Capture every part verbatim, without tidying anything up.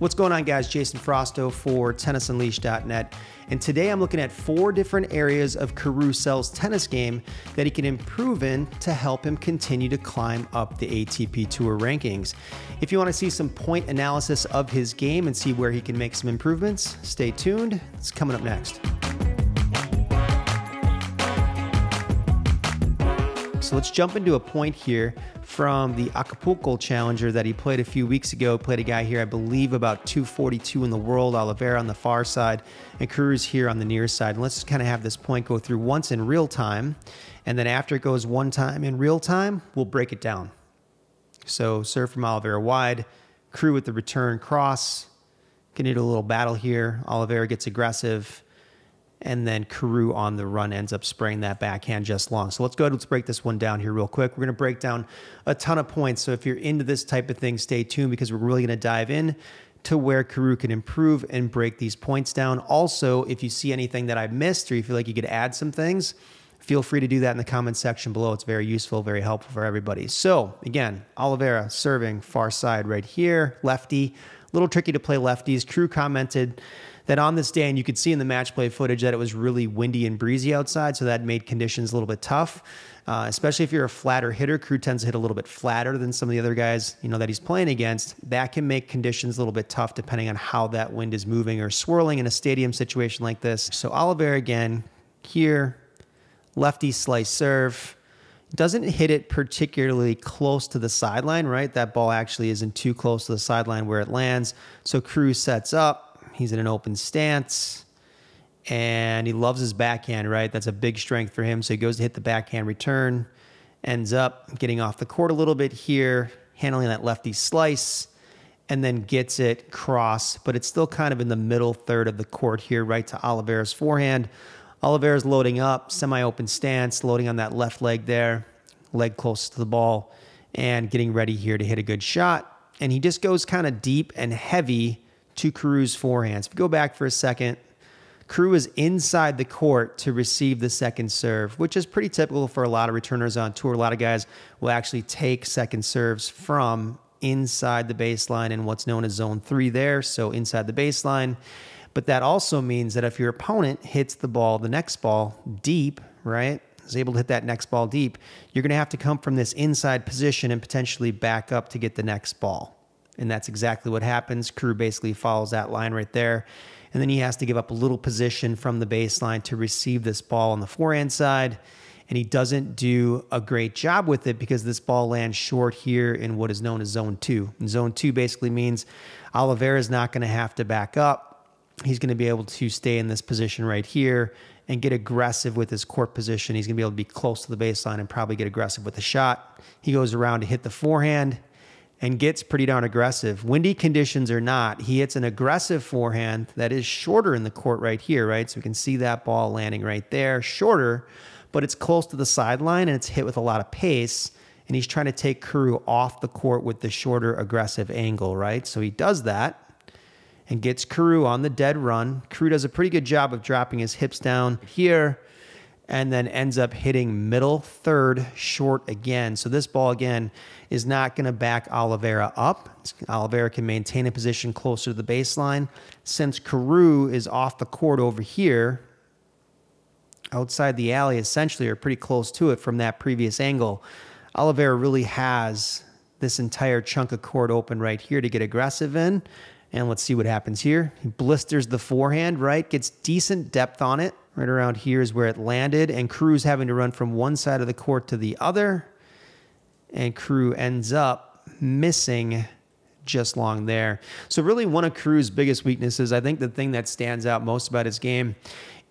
What's going on, guys? Jason Frausto for tennis unleashed dot net, and today I'm looking at four different areas of Karue Sell's tennis game that he can improve in to help him continue to climb up the A T P Tour rankings. If you want to see some point analysis of his game and see where he can make some improvements, stay tuned. It's coming up next. So let's jump into a point here from the Acapulco challenger that he played a few weeks ago. Played a guy here, I believe, about two forty-two in the world, Oliveira on the far side, and Karue's here on the near side. And let's just kind of have this point go through once in real time, and then after it goes one time in real time, we'll break it down. So serve from Oliveira wide, Karue with the return cross, can hit a little battle here. Oliveira gets aggressive, and then Karue on the run ends up spraying that backhand just long. So let's go ahead and let's break this one down here real quick. We're going to break down a ton of points. So if you're into this type of thing, stay tuned because we're really going to dive in to where Karue can improve and break these points down. Also, if you see anything that I missed or you feel like you could add some things, feel free to do that in the comment section below. It's very useful, very helpful for everybody. So again, Oliveira serving far side right here, lefty. A little tricky to play lefties. Karue commented that on this day, and you could see in the match play footage that it was really windy and breezy outside, so that made conditions a little bit tough, uh, especially if you're a flatter hitter. Karue tends to hit a little bit flatter than some of the other guys, you know, that he's playing against. That can make conditions a little bit tough depending on how that wind is moving or swirling in a stadium situation like this. So Oliveira again here, lefty slice serve. Doesn't hit it particularly close to the sideline, right? That ball actually isn't too close to the sideline where it lands. So Karue sets up. He's in an open stance. And he loves his backhand, right? That's a big strength for him. So he goes to hit the backhand return. Ends up getting off the court a little bit here. Handling that lefty slice. And then gets it cross. But it's still kind of in the middle third of the court here, right to Oliveira's forehand. Oliveira's loading up, semi-open stance, loading on that left leg there, leg close to the ball, and getting ready here to hit a good shot. And he just goes kind of deep and heavy to Karue's forehand. So if we go back for a second, Karue is inside the court to receive the second serve, which is pretty typical for a lot of returners on tour. A lot of guys will actually take second serves from inside the baseline in what's known as zone three there, so inside the baseline. But that also means that if your opponent hits the ball, the next ball deep, right, is able to hit that next ball deep, you're going to have to come from this inside position and potentially back up to get the next ball. And that's exactly what happens. Karue basically follows that line right there. And then he has to give up a little position from the baseline to receive this ball on the forehand side. And he doesn't do a great job with it because this ball lands short here in what is known as zone two. And zone two basically means Oliveira is not going to have to back up. He's going to be able to stay in this position right here and get aggressive with his court position. He's going to be able to be close to the baseline and probably get aggressive with the shot. He goes around to hit the forehand and gets pretty darn aggressive. Windy conditions or not, he hits an aggressive forehand that is shorter in the court right here, right? So we can see that ball landing right there, shorter, but it's close to the sideline and it's hit with a lot of pace. And he's trying to take Karue off the court with the shorter aggressive angle, right? So he does that and gets Karue on the dead run. Karue does a pretty good job of dropping his hips down here and then ends up hitting middle third short again. So this ball, again, is not going to back Oliveira up. Oliveira can maintain a position closer to the baseline. Since Karue is off the court over here, outside the alley essentially, or pretty close to it from that previous angle, Oliveira really has this entire chunk of court open right here to get aggressive in. And let's see what happens here. He blisters the forehand, right? Gets decent depth on it. Right around here is where it landed. And Karue's having to run from one side of the court to the other. And Karue ends up missing just long there. So really one of Karue's biggest weaknesses, I think the thing that stands out most about his game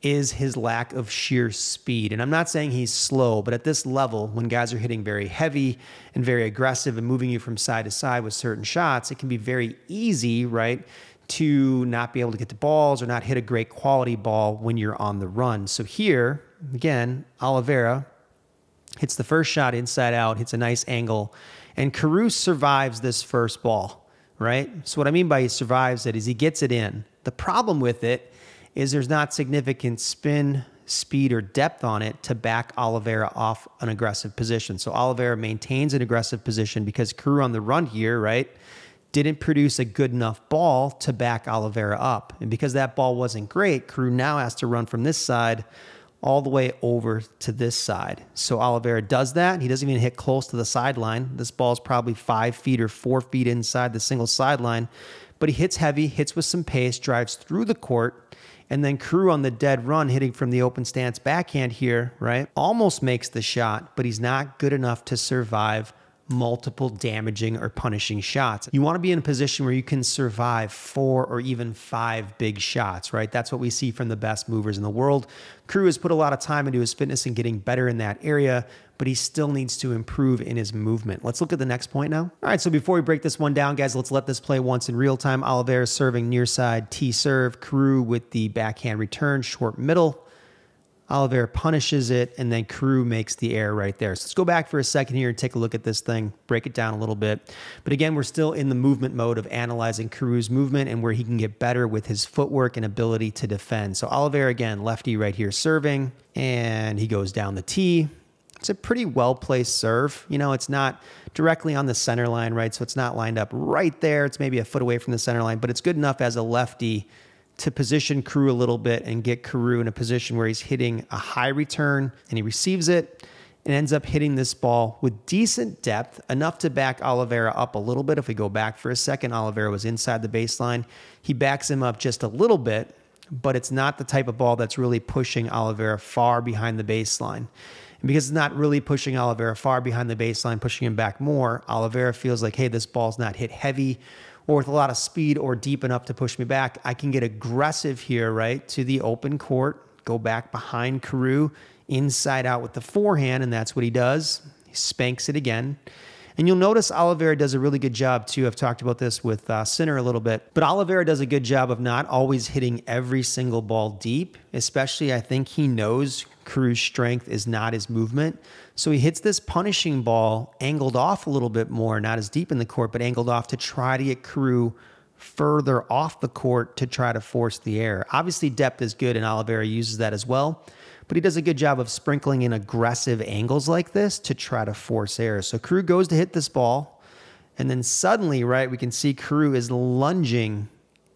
is his lack of sheer speed. And I'm not saying he's slow, but at this level, when guys are hitting very heavy and very aggressive and moving you from side to side with certain shots, it can be very easy, right, to not be able to get the balls or not hit a great quality ball when you're on the run. So here, again, Oliveira hits the first shot inside out, hits a nice angle, and Karue survives this first ball, right? So what I mean by he survives it is he gets it in. The problem with it is there's not significant spin, speed, or depth on it to back Oliveira off an aggressive position. So Oliveira maintains an aggressive position because Karue on the run here, right, didn't produce a good enough ball to back Oliveira up. And because that ball wasn't great, Karue now has to run from this side all the way over to this side. So Oliveira does that. He doesn't even hit close to the sideline. This ball is probably five feet or four feet inside the single sideline. But he hits heavy, hits with some pace, drives through the court, and then Karue on the dead run, hitting from the open stance backhand here, right? Almost makes the shot, but he's not good enough to survive multiple damaging or punishing shots. You want to be in a position where you can survive four or even five big shots, right? That's what we see from the best movers in the world. Karue has put a lot of time into his fitness and getting better in that area, but he still needs to improve in his movement. Let's look at the next point now. All right, so before we break this one down, guys, let's let this play once in real time. Oliveira serving near side T serve. Karue with the backhand return, short middle. Oliveira punishes it, and then Karue makes the error right there. So let's go back for a second here and take a look at this thing, break it down a little bit. But again, we're still in the movement mode of analyzing Karue's movement and where he can get better with his footwork and ability to defend. So Oliveira, again, lefty right here serving, and he goes down the tee. It's a pretty well-placed serve. You know, it's not directly on the center line, right? So it's not lined up right there. It's maybe a foot away from the center line, but it's good enough as a lefty to position Karue a little bit and get Karue in a position where he's hitting a high return, and he receives it and ends up hitting this ball with decent depth, enough to back Oliveira up a little bit. If we go back for a second, Oliveira was inside the baseline. He backs him up just a little bit, but it's not the type of ball that's really pushing Oliveira far behind the baseline. And because it's not really pushing Oliveira far behind the baseline, pushing him back more, Oliveira feels like, hey, this ball's not hit heavy or with a lot of speed or deep enough to push me back. I can get aggressive here, right, to the open court, go back behind Karue, inside out with the forehand, and that's what he does. He spanks it again. And you'll notice Oliveira does a really good job, too. I've talked about this with uh, Sinner a little bit. But Oliveira does a good job of not always hitting every single ball deep, especially I think he knows Karue's strength is not his movement. So he hits this punishing ball angled off a little bit more, not as deep in the court, but angled off to try to get Karue further off the court to try to force the error. Obviously, depth is good, and Oliveira uses that as well. But he does a good job of sprinkling in aggressive angles like this to try to force errors. So Karue goes to hit this ball, and then suddenly, right, we can see Karue is lunging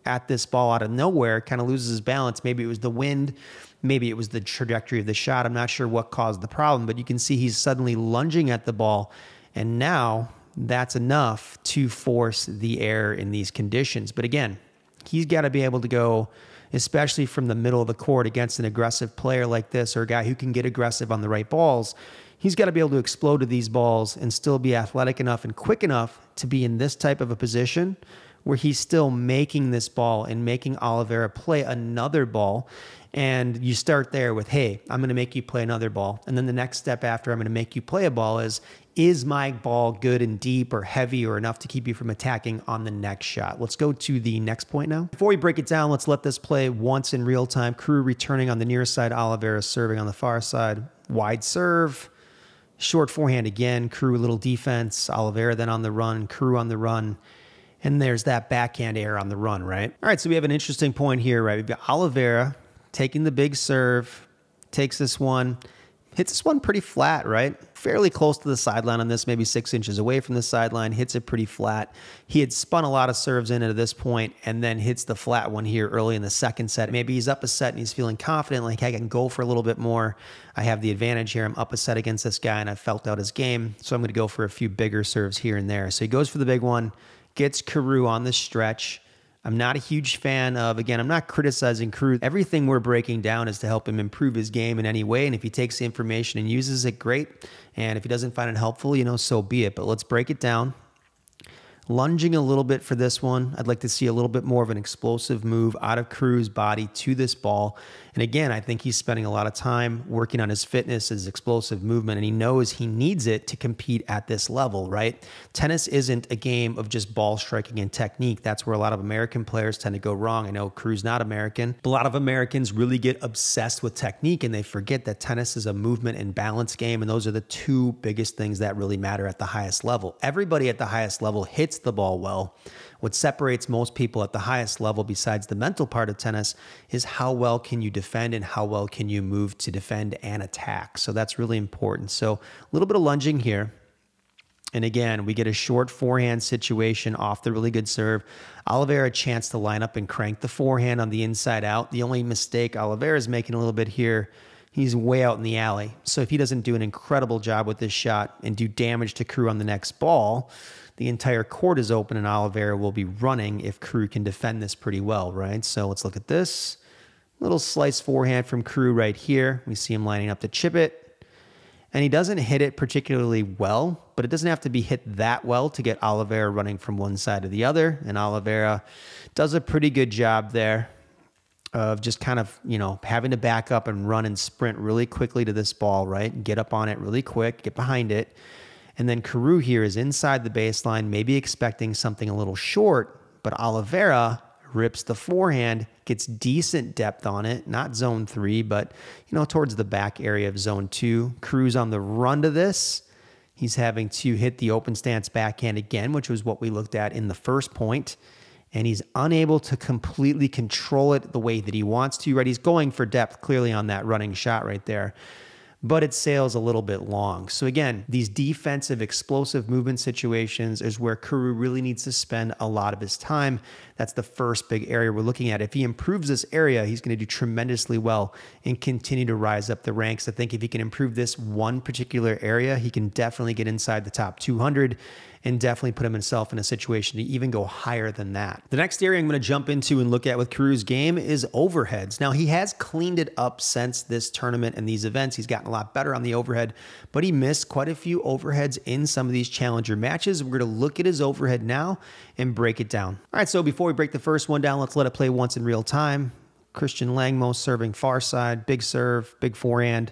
at this ball out of nowhere, kind of loses his balance. Maybe it was the wind, maybe it was the trajectory of the shot. I'm not sure what caused the problem, but you can see he's suddenly lunging at the ball, and now that's enough to force the error in these conditions. But again, he's got to be able to go, especially from the middle of the court against an aggressive player like this or a guy who can get aggressive on the right balls. He's got to be able to explode to these balls and still be athletic enough and quick enough to be in this type of a position where he's still making this ball and making Oliveira play another ball. And you start there with, hey, I'm going to make you play another ball. And then the next step after I'm going to make you play a ball is, is my ball good and deep or heavy or enough to keep you from attacking on the next shot? Let's go to the next point now. Before we break it down, let's let this play once in real time. Karue returning on the near side, Oliveira serving on the far side. Wide serve, short forehand again. Karue a little defense. Oliveira then on the run, Karue on the run. And there's that backhand error on the run, right? All right, so we have an interesting point here, right? We've got Oliveira taking the big serve, takes this one, hits this one pretty flat, right? Fairly close to the sideline on this, maybe six inches away from the sideline, hits it pretty flat. He had spun a lot of serves in at this point and then hits the flat one here early in the second set. Maybe he's up a set and he's feeling confident, like, hey, I can go for a little bit more. I have the advantage here. I'm up a set against this guy and I felt out his game, so I'm going to go for a few bigger serves here and there. So he goes for the big one, gets Karue on the stretch. I'm not a huge fan of, again, I'm not criticizing Karue. Everything we're breaking down is to help him improve his game in any way. And if he takes the information and uses it, great. And if he doesn't find it helpful, you know, so be it. But let's break it down. Lunging a little bit for this one. I'd like to see a little bit more of an explosive move out of Karue's body to this ball. And again, I think he's spending a lot of time working on his fitness, his explosive movement, and he knows he needs it to compete at this level, right? Tennis isn't a game of just ball striking and technique. That's where a lot of American players tend to go wrong. I know Karue's not American, but a lot of Americans really get obsessed with technique and they forget that tennis is a movement and balance game. And those are the two biggest things that really matter at the highest level. Everybody at the highest level hits the ball well. What separates most people at the highest level, besides the mental part of tennis, is how well can you defend and how well can you move to defend and attack. So that's really important. So a little bit of lunging here. And again, we get a short forehand situation off the really good serve. Oliveira a chance to line up and crank the forehand on the inside out. The only mistake Oliveira is making a little bit here, he's way out in the alley. So if he doesn't do an incredible job with this shot and do damage to Karue on the next ball, the entire court is open and Oliveira will be running if Karue can defend this pretty well, right? So let's look at this. Little slice forehand from Karue right here. We see him lining up to chip it. And he doesn't hit it particularly well, but it doesn't have to be hit that well to get Oliveira running from one side to the other. And Oliveira does a pretty good job there of just kind of, you know, having to back up and run and sprint really quickly to this ball, right? Get up on it really quick, get behind it. And then Karue here is inside the baseline, maybe expecting something a little short, but Oliveira rips the forehand, gets decent depth on it, not zone three, but, you know, towards the back area of zone two. Karue's on the run to this. He's having to hit the open stance backhand again, which was what we looked at in the first point. And he's unable to completely control it the way that he wants to, right? He's going for depth clearly on that running shot right there, but it sails a little bit long. So again, these defensive explosive movement situations is where Karue really needs to spend a lot of his time. That's the first big area we're looking at. If he improves this area, he's going to do tremendously well and continue to rise up the ranks. I think if he can improve this one particular area, he can definitely get inside the top two hundred and definitely put himself in a situation to even go higher than that. The next area I'm going to jump into and look at with Karue's game is overheads. Now, he has cleaned it up since this tournament and these events. He's gotten a lot better on the overhead, but he missed quite a few overheads in some of these challenger matches. We're going to look at his overhead now and break it down. All right, so before we break the first one down, let's let it play once in real time. Christian Langmo serving far side, big serve, big forehand.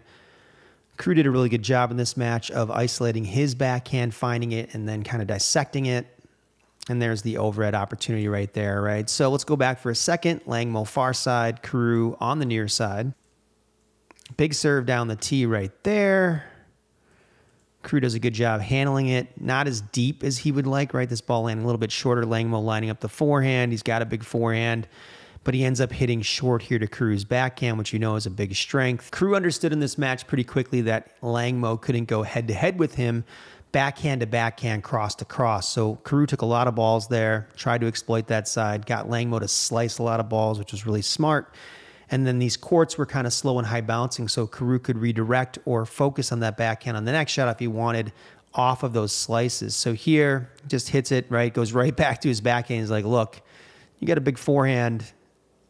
Karue did a really good job in this match of isolating his backhand, finding it, and then kind of dissecting it. And there's the overhead opportunity right there, right? So let's go back for a second. Langmo far side, Karue on the near side. Big serve down the tee right there. Karue does a good job handling it. Not as deep as he would like, right? This ball landing a little bit shorter. Langmo lining up the forehand. He's got a big forehand, but he ends up hitting short here to Karue's backhand, which you know is a big strength. Karue understood in this match pretty quickly that Langmo couldn't go head-to-head with him, backhand to backhand, cross to cross. So Karue took a lot of balls there, tried to exploit that side, got Langmo to slice a lot of balls, which was really smart. And then these courts were kind of slow and high bouncing, so Karue could redirect or focus on that backhand on the next shot if he wanted off of those slices. So here, just hits it, right? Goes right back to his backhand. He's like, look, you got a big forehand,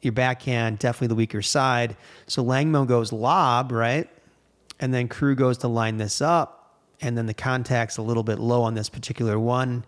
your backhand, definitely the weaker side. So Langmo goes lob, right? And then Karue goes to line this up. And then the contact's a little bit low on this particular one.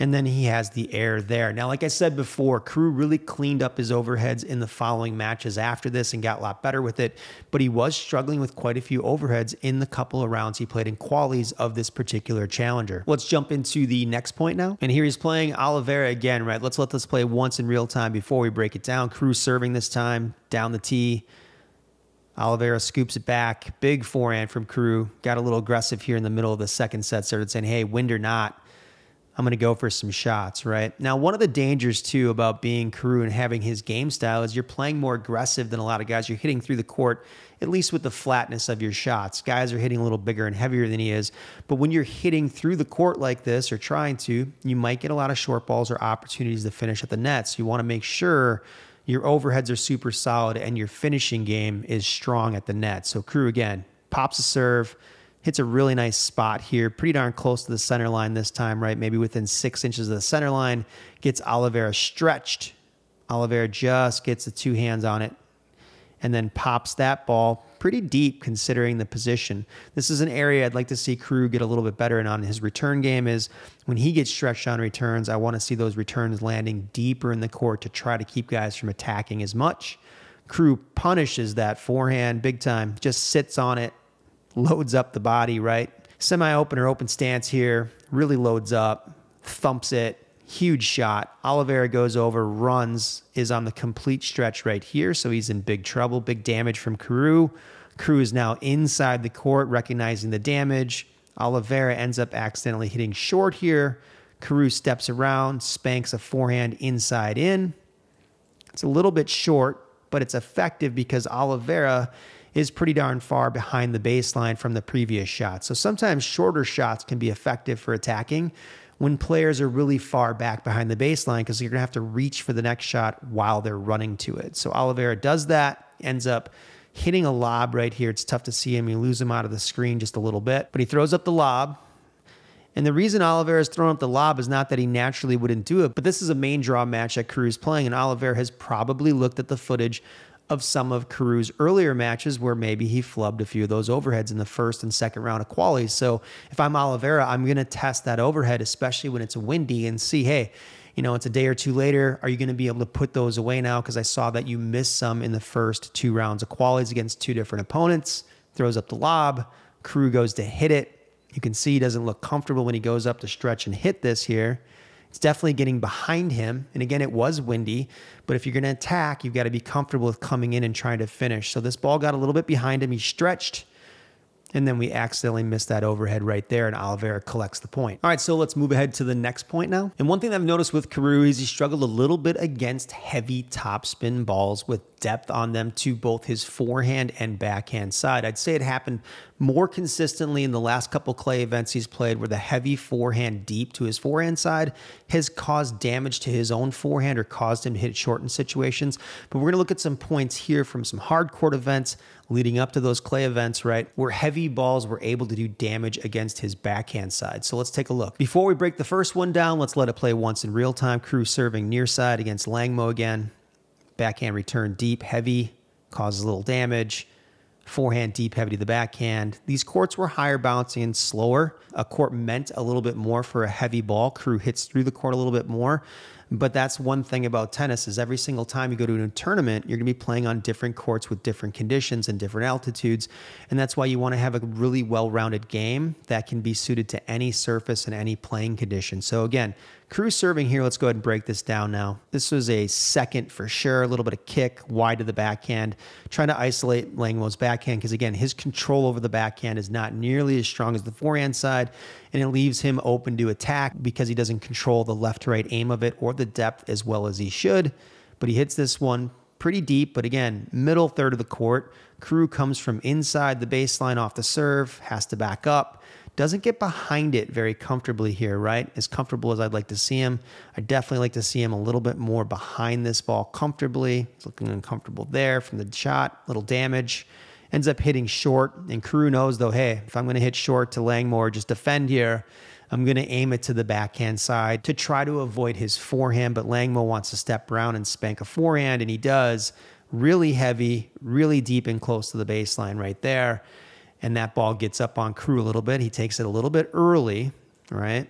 And then he has the air there. Now, like I said before, Karue really cleaned up his overheads in the following matches after this and got a lot better with it. But he was struggling with quite a few overheads in the couple of rounds he played in qualies of this particular challenger. Let's jump into the next point now. And here he's playing Oliveira again, right? Let's let this play once in real time before we break it down. Karue serving this time, down the tee. Oliveira scoops it back. Big forehand from Karue. Got a little aggressive here in the middle of the second set, started saying, hey, wind or not, I'm going to go for some shots, right? Now, one of the dangers, too, about being Karue and having his game style is you're playing more aggressive than a lot of guys. You're hitting through the court, at least with the flatness of your shots. Guys are hitting a little bigger and heavier than he is. But when you're hitting through the court like this or trying to, you might get a lot of short balls or opportunities to finish at the net. So you want to make sure your overheads are super solid and your finishing game is strong at the net. So Karue, again, pops a serve. Hits a really nice spot here, pretty darn close to the center line this time, right? Maybe within six inches of the center line. Gets Oliveira stretched. Oliveira just gets the two hands on it and then pops that ball pretty deep considering the position. This is an area I'd like to see Karue get a little bit better in on his return game is when he gets stretched on returns, I want to see those returns landing deeper in the court to try to keep guys from attacking as much. Karue punishes that forehand big time, just sits on it. Loads up the body, right? Semi-open or open stance here. Really loads up. Thumps it. Huge shot. Oliveira goes over, runs, is on the complete stretch right here. So he's in big trouble. Big damage from Karue. Karue is now inside the court, recognizing the damage. Oliveira ends up accidentally hitting short here. Karue steps around, spanks a forehand inside in. It's a little bit short, but it's effective because Oliveira is pretty darn far behind the baseline from the previous shot. So sometimes shorter shots can be effective for attacking when players are really far back behind the baseline, because you're going to have to reach for the next shot while they're running to it. So Oliveira does that, ends up hitting a lob right here. It's tough to see him. You lose him out of the screen just a little bit, but he throws up the lob. And the reason Oliveira is throwing up the lob is not that he naturally wouldn't do it, but this is a main draw match that Karue's playing, and Oliveira has probably looked at the footage of some of Karue's earlier matches where maybe he flubbed a few of those overheads in the first and second round of qualies. So if I'm Oliveira, I'm going to test that overhead, especially when it's windy, and see, hey, you know, it's a day or two later. Are you going to be able to put those away now? Because I saw that you missed some in the first two rounds of qualies against two different opponents. Throws up the lob. Karue goes to hit it. You can see he doesn't look comfortable when he goes up to stretch and hit this here. It's definitely getting behind him. And again, it was windy, but if you're going to attack, you've got to be comfortable with coming in and trying to finish. So this ball got a little bit behind him. He stretched, and then we accidentally missed that overhead right there, and Oliveira collects the point. All right, so let's move ahead to the next point now. And one thing that I've noticed with Karue is he struggled a little bit against heavy topspin balls with depth on them to both his forehand and backhand side. I'd say it happened more consistently in the last couple clay events he's played, where the heavy forehand deep to his forehand side has caused damage to his own forehand or caused him to hit shortened situations. But we're going to look at some points here from some hard court events leading up to those clay events, right, where heavy balls were able to do damage against his backhand side. So let's take a look. Before we break the first one down, let's let it play once in real time. Karue serving near side against Langmo again. Backhand return deep, heavy, causes a little damage. Forehand deep, heavy to the backhand. These courts were higher bouncing and slower. A court meant a little bit more for a heavy ball. Karue hits through the court a little bit more. But that's one thing about tennis, is every single time you go to a tournament, you're going to be playing on different courts with different conditions and different altitudes. And that's why you want to have a really well-rounded game that can be suited to any surface and any playing condition. So again, Karue serving here. Let's go ahead and break this down now. This was a second for sure. A little bit of kick, wide to the backhand, trying to isolate Langmo's backhand, because again, his control over the backhand is not nearly as strong as the forehand side, and it leaves him open to attack because he doesn't control the left-to-right aim of it or the depth as well as he should. But he hits this one pretty deep, but again, middle third of the court. Karue comes from inside the baseline off the serve, has to back up. Doesn't get behind it very comfortably here, right? As comfortable as I'd like to see him. I definitely like to see him a little bit more behind this ball comfortably. It's looking uncomfortable there from the shot, little damage. Ends up hitting short, and Karue knows, though, hey, if I'm going to hit short to Langmo, just defend here, I'm going to aim it to the backhand side to try to avoid his forehand. But Langmo wants to step around and spank a forehand, and he does. Really heavy, really deep and close to the baseline right there. And that ball gets up on Karue a little bit. He takes it a little bit early, right?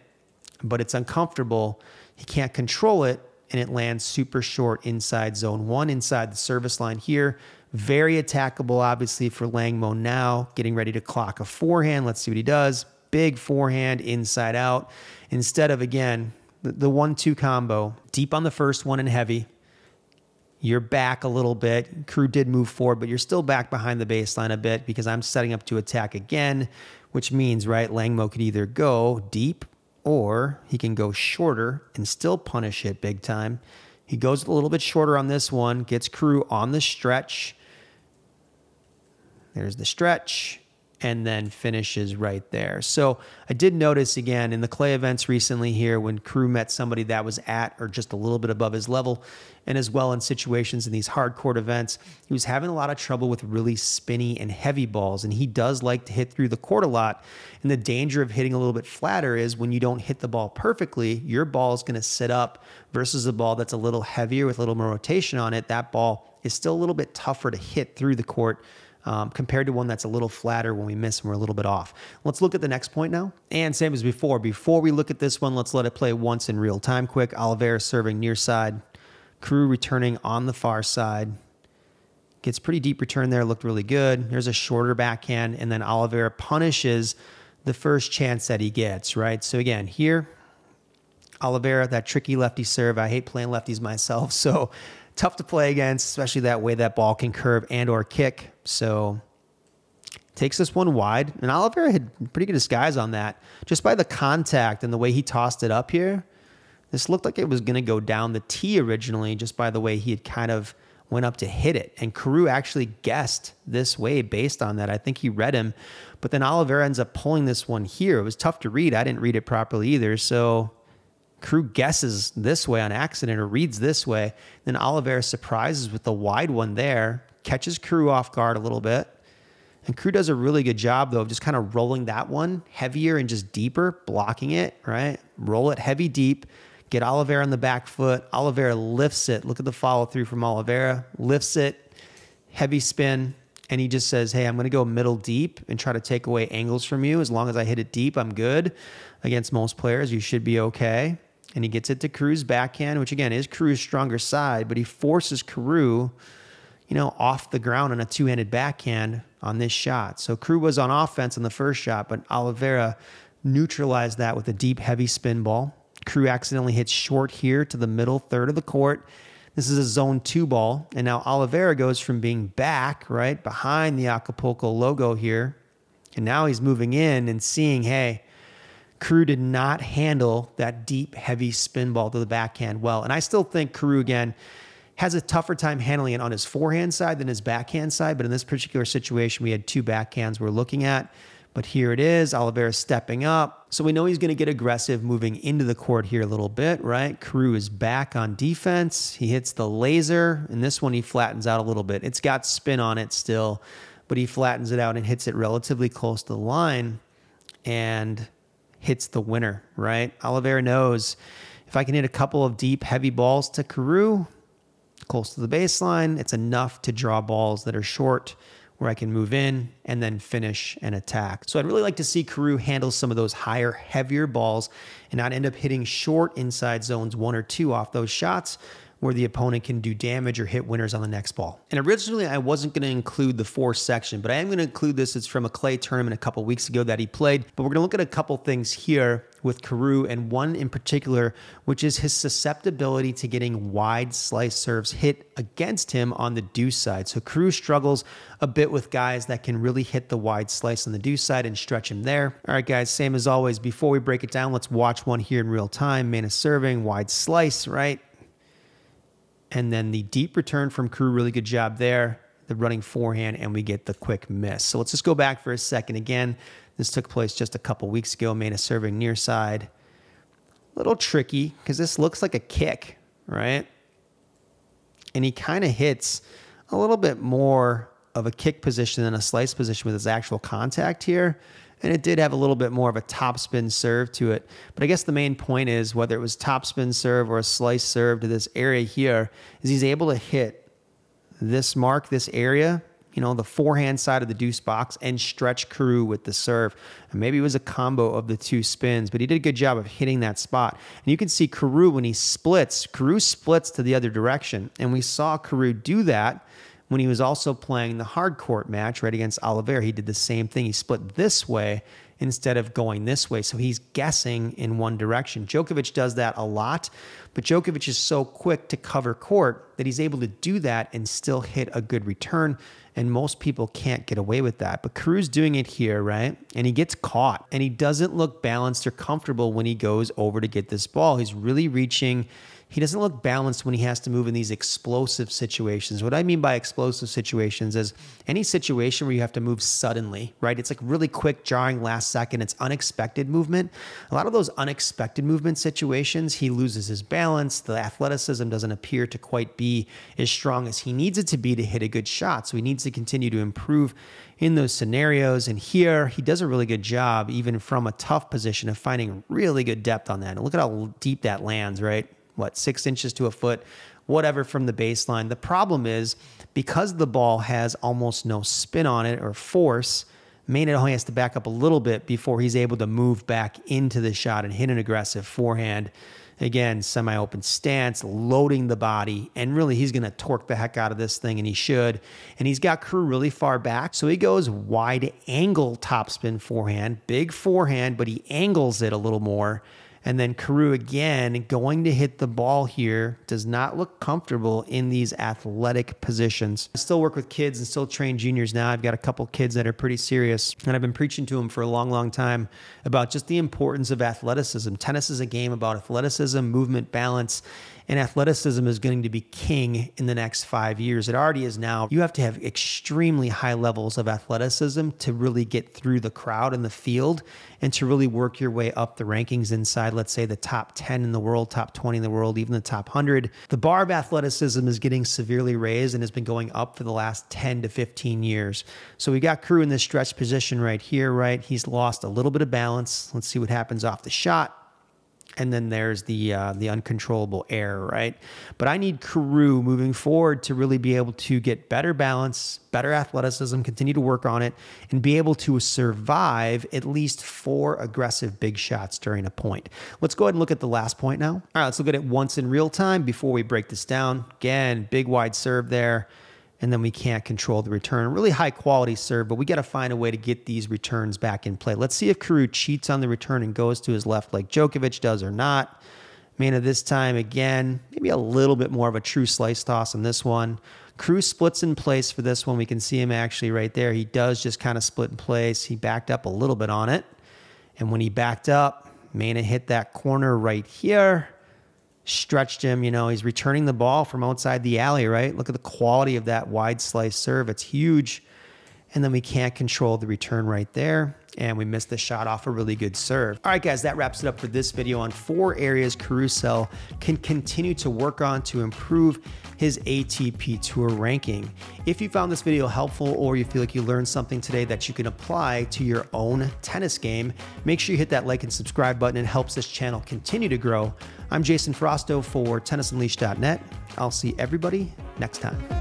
But it's uncomfortable. He can't control it, and it lands super short inside zone one, inside the service line here. Very attackable, obviously, for Langmo now, getting ready to clock a forehand. Let's see what he does. Big forehand, inside out. Instead of, again, the one two combo, deep on the first one and heavy. You're back a little bit. Karue did move forward, but you're still back behind the baseline a bit, because I'm setting up to attack again, which means, right, Langmo could either go deep or he can go shorter and still punish it big time. He goes a little bit shorter on this one, gets Karue on the stretch. There's the stretch, and then finishes right there. So I did notice, again, in the clay events recently here, when Karue met somebody that was at or just a little bit above his level, and as well in situations in these hard court events, he was having a lot of trouble with really spinny and heavy balls, and he does like to hit through the court a lot. And the danger of hitting a little bit flatter is when you don't hit the ball perfectly, your ball is going to sit up versus a ball that's a little heavier with a little more rotation on it. That ball is still a little bit tougher to hit through the court Um, compared to one that's a little flatter when we miss and we're a little bit off. Let's look at the next point now. And same as before, before we look at this one, let's let it play once in real time quick. Oliveira serving near side. Karue returning on the far side. Gets pretty deep return there, looked really good. There's a shorter backhand, and then Oliveira punishes the first chance that he gets, right? So again, here, Oliveira, that tricky lefty serve. I hate playing lefties myself, so tough to play against, especially that way that ball can curve and or kick. So takes this one wide, and Oliveira had pretty good disguise on that. Just by the contact and the way he tossed it up here, this looked like it was going to go down the tee originally, just by the way he had kind of went up to hit it. And Karue actually guessed this wave based on that. I think he read him, but then Oliveira ends up pulling this one here. It was tough to read. I didn't read it properly either. So Karue guesses this way on accident or reads this way. Then Oliveira surprises with the wide one there, catches Karue off guard a little bit. And Karue does a really good job, though, of just kind of rolling that one heavier and just deeper, blocking it, right? Roll it heavy, deep, get Oliveira on the back foot. Oliveira lifts it. Look at the follow-through from Oliveira. Lifts it, heavy spin, and he just says, hey, I'm going to go middle deep and try to take away angles from you. As long as I hit it deep, I'm good. Against most players, you should be okay. And he gets it to Karue's backhand, which, again, is Karue's stronger side, but he forces Karue, you know, off the ground on a two-handed backhand on this shot. So Karue was on offense on the first shot, but Oliveira neutralized that with a deep, heavy spin ball. Karue accidentally hits short here to the middle third of the court. This is a zone two ball, and now Oliveira goes from being back, right, behind the Acapulco logo here, and now he's moving in and seeing, hey, Karue did not handle that deep, heavy spin ball to the backhand well. And I still think Karue, again, has a tougher time handling it on his forehand side than his backhand side. But in this particular situation, we had two backhands we're looking at. But here it is, Oliveira stepping up. So we know he's going to get aggressive moving into the court here a little bit, right? Karue is back on defense. He hits the laser. And this one, he flattens out a little bit. It's got spin on it still, but he flattens it out and hits it relatively close to the line and hits the winner, right? Oliveira knows, if I can hit a couple of deep, heavy balls to Karue close to the baseline, it's enough to draw balls that are short where I can move in and then finish and attack. So I'd really like to see Karue handle some of those higher, heavier balls and not end up hitting short inside zones one or two off those shots where the opponent can do damage or hit winners on the next ball. And originally, I wasn't going to include the four section, but I am going to include this. It's from a clay tournament a couple weeks ago that he played. But we're going to look at a couple things here with Karue, and one in particular, which is his susceptibility to getting wide slice serves hit against him on the deuce side. So Karue struggles a bit with guys that can really hit the wide slice on the deuce side and stretch him there. All right, guys, same as always. Before we break it down, let's watch one here in real time. Mena serving, wide slice, right? And then the deep return from Karue, really good job there. The running forehand, and we get the quick miss. So let's just go back for a second. Again, this took place just a couple weeks ago. Mena serving near side. A little tricky because this looks like a kick, right? And he kind of hits a little bit more of a kick position than a slice position with his actual contact here. And it did have a little bit more of a topspin serve to it. But I guess the main point is, whether it was topspin serve or a slice serve to this area here, is he's able to hit this mark, this area, you know, the forehand side of the deuce box, and stretch Karue with the serve. And maybe it was a combo of the two spins, but he did a good job of hitting that spot. And you can see Karue, when he splits, Karue splits to the other direction. And we saw Karue do that when he was also playing the hard court match right against Oliveira. He did the same thing. He split this way instead of going this way. So he's guessing in one direction. Djokovic does that a lot, but Djokovic is so quick to cover court that he's able to do that and still hit a good return. And most people can't get away with that. But Karue's doing it here, right? And he gets caught, and he doesn't look balanced or comfortable when he goes over to get this ball. He's really reaching. He doesn't look balanced when he has to move in these explosive situations. What I mean by explosive situations is any situation where you have to move suddenly, right? It's like really quick, jarring, last second. It's unexpected movement. A lot of those unexpected movement situations, he loses his balance. The athleticism doesn't appear to quite be as strong as he needs it to be to hit a good shot. So he needs to continue to improve in those scenarios. And here, he does a really good job, even from a tough position, of finding really good depth on that. And look at how deep that lands, right? What, six inches to a foot, whatever, from the baseline. The problem is, because the ball has almost no spin on it or force, Mena only has to back up a little bit before he's able to move back into the shot and hit an aggressive forehand. Again, semi-open stance, loading the body, and really he's going to torque the heck out of this thing, and he should. And he's got Karue really far back, so he goes wide angle topspin forehand, big forehand, but he angles it a little more. And then Karue, again, going to hit the ball here, does not look comfortable in these athletic positions. I still work with kids and still train juniors now. I've got a couple kids that are pretty serious, and I've been preaching to them for a long, long time about just the importance of athleticism. Tennis is a game about athleticism, movement, balance, and athleticism is going to be king in the next five years. It already is now. You have to have extremely high levels of athleticism to really get through the crowd and the field and to really work your way up the rankings inside, let's say, the top ten in the world, top twenty in the world, even the top one hundred. The bar of athleticism is getting severely raised and has been going up for the last ten to fifteen years. So we got Karue in this stretch position right here, right? He's lost a little bit of balance. Let's see what happens off the shot. And then there's the uh, the uncontrollable error, right? But I need Karue moving forward to really be able to get better balance, better athleticism, continue to work on it, and be able to survive at least four aggressive big shots during a point. Let's go ahead and look at the last point now. All right, let's look at it once in real time before we break this down. Again, big wide serve there. And then we can't control the return. Really high quality serve, but we got to find a way to get these returns back in play. Let's see if Karue cheats on the return and goes to his left like Djokovic does or not. Mena this time again, maybe a little bit more of a true slice toss on this one. Karue splits in place for this one. We can see him actually right there. He does just kind of split in place. He backed up a little bit on it. And when he backed up, Mena hit that corner right here. Stretched him, you know, he's returning the ball from outside the alley, right? Look at the quality of that wide slice serve. It's huge. And then we can't control the return right there. And we missed the shot off a really good serve. All right, guys, that wraps it up for this video on four areas Karue Sell can continue to work on to improve his A T P Tour ranking. If you found this video helpful or you feel like you learned something today that you can apply to your own tennis game, make sure you hit that like and subscribe button. It helps this channel continue to grow. I'm Jason Frausto for tennis unleashed dot net. I'll see everybody next time.